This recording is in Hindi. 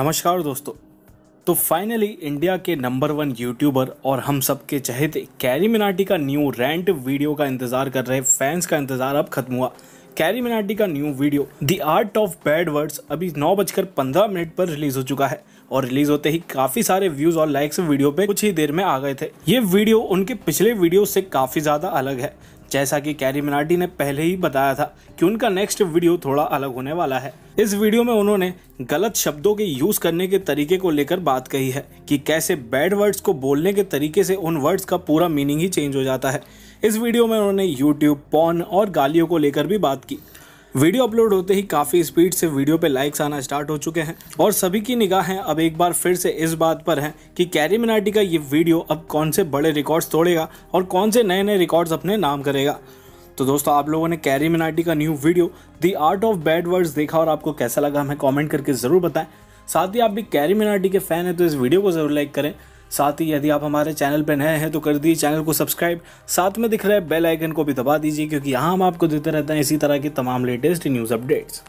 नमस्कार दोस्तों, तो फाइनली इंडिया के नंबर 1 यूट्यूबर और हम सब के चहेते कैरी मिनाटी का न्यू रैंट वीडियो का इंतज़ार कर रहे फैंस का इंतज़ार अब खत्म हुआ। कैरी मिनाटी का new video the art of bad words अभी 9:15 पर रिलीज़ हो चुका है और रिलीज़ होते ही काफ़ी सारे व्यूज़ और लाइक्स वीडियो पे कुछ ही देर में आ गए थे। ये वीडियो उनके पिछले वीडियो से काफ़ी ज़्यादा अलग है। जैसा कि कैरी मिनाटी ने पहले ही बताया था कि उनका नेक्स्ट वीडियो थोड़ा अलग होने वाला है। इस वीडियो में उन्होंने गलत शब्दों के यूज़ करने के तरीके को लेकर बात कही है कि कैसे बैड वर्ड्स को बोलने के तरीके से उन वर्ड्स का पूरा मीनिंग ही चेंज हो जाता है। इस वीडियो में उन्होंने यूट्यूब, पॉर्न और गालियों को लेकर भी बात की। वीडियो अपलोड होते ही काफ़ी स्पीड से वीडियो पे लाइक्स आना स्टार्ट हो चुके हैं और सभी की निगाहें अब एक बार फिर से इस बात पर हैं कि कैरी मिनाटी का ये वीडियो अब कौन से बड़े रिकॉर्ड्स तोड़ेगा और कौन से नए नए रिकॉर्ड्स अपने नाम करेगा। तो दोस्तों, आप लोगों ने कैरी मिनाटी का new video the art of bad words देखा और आपको कैसा लगा हमें कॉमेंट करके ज़रूर बताएं। साथ ही आप भी कैरी मिनाटी के फ़ैन हैं तो इस वीडियो को ज़रूर लाइक करें। साथ ही यदि आप हमारे चैनल पर नए हैं तो कर दीजिए चैनल को सब्सक्राइब, साथ में दिख रहे बेल आइकन को भी दबा दीजिए क्योंकि यहाँ हम आपको देते रहते हैं इसी तरह की तमाम लेटेस्ट न्यूज़ अपडेट्स।